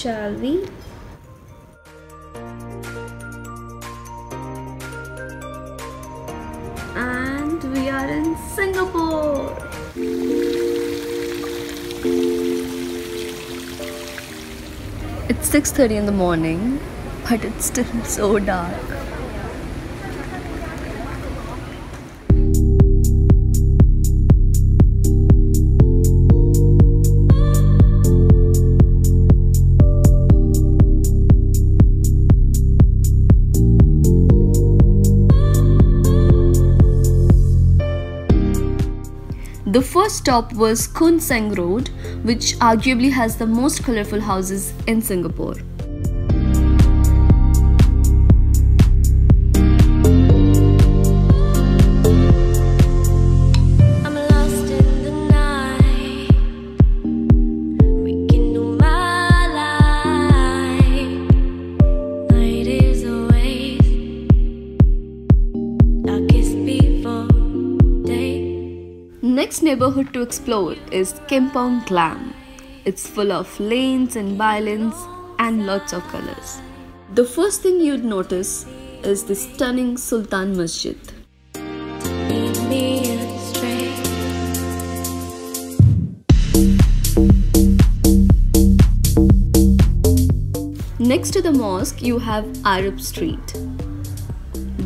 shall we? And we are in Singapore! It's 6:30 in the morning, but it's still so dark. The first stop was Koon Seng Road, which arguably has the most colourful houses in Singapore. Next neighborhood to explore is Kampong Glam. It's full of lanes and by-lanes and lots of colors. The first thing you'd notice is the stunning Sultan Masjid. Next to the mosque you have Arab Street.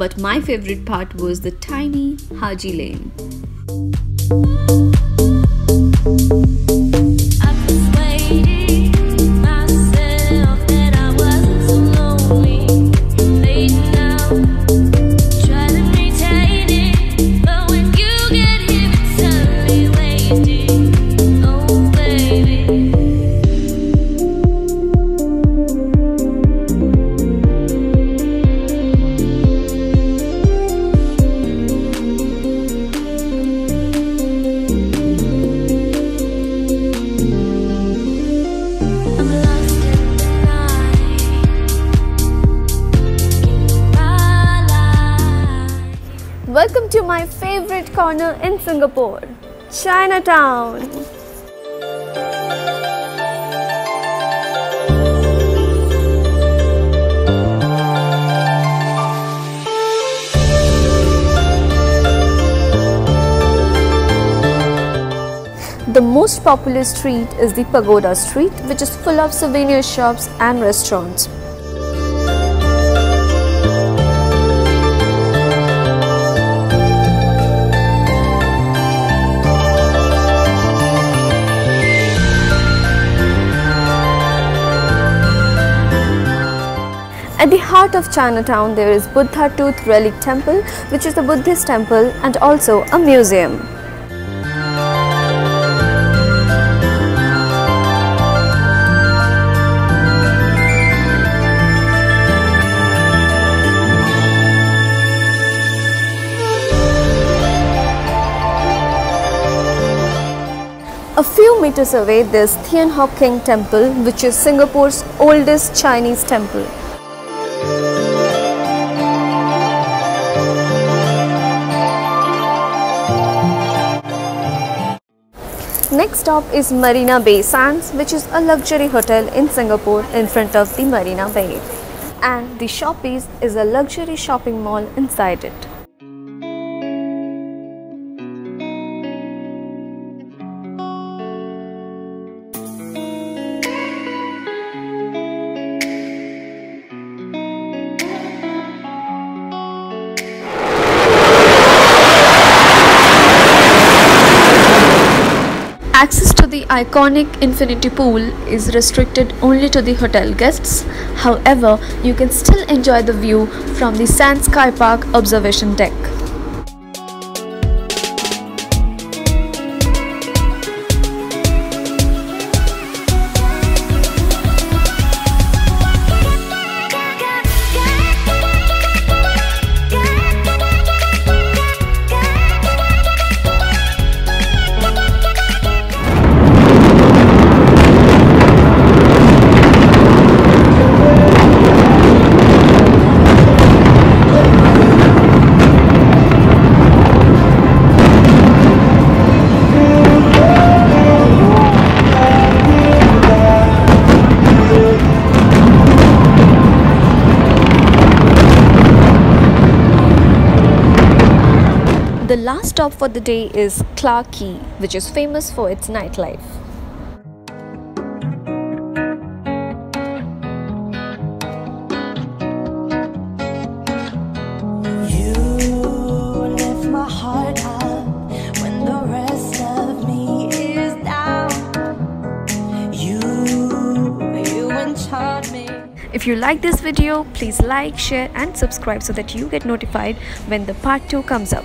But my favorite part was the tiny Haji Lane. Welcome to my favorite corner in Singapore, Chinatown. The most popular street is the Pagoda Street, which is full of souvenir shops and restaurants. At the heart of Chinatown, there is Buddha Tooth Relic Temple, which is a Buddhist temple and also a museum. A few meters away, there's Thian Hock Keng Temple, which is Singapore's oldest Chinese temple. Next stop is Marina Bay Sands, which is a luxury hotel in Singapore in front of the Marina Bay. And the Shoppies is a luxury shopping mall inside it. Access to the iconic infinity pool is restricted only to the hotel guests. However, you can still enjoy the view from the Sands SkyPark observation deck. The last stop for the day is Clarke Quay, which is famous for its nightlife. If you like this video, please like, share and subscribe so that you get notified when the part 2 comes up.